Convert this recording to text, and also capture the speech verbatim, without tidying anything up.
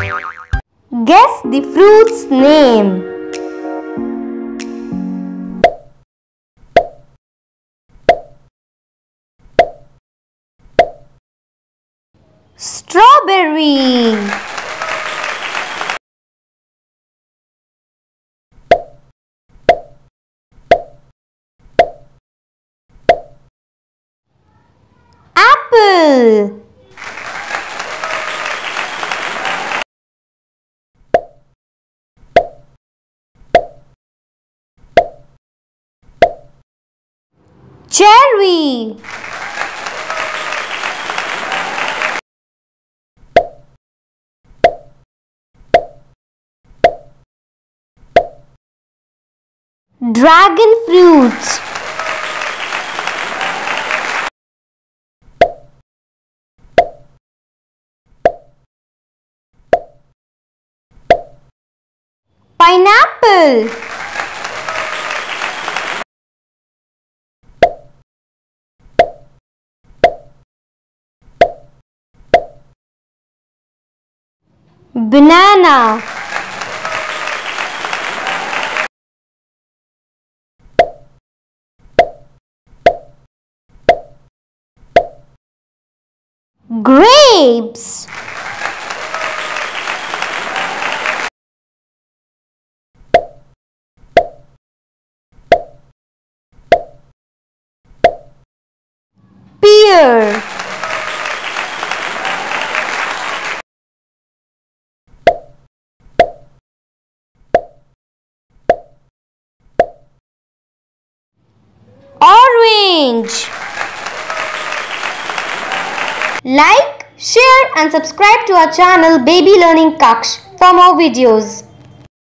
Guess the fruit's name. Strawberry. Apple. Cherry. Dragon fruit. Pineapple. Banana. Grapes. Pear. Orange. Like, share and subscribe to our channel Baby Learning Kaksh for more videos.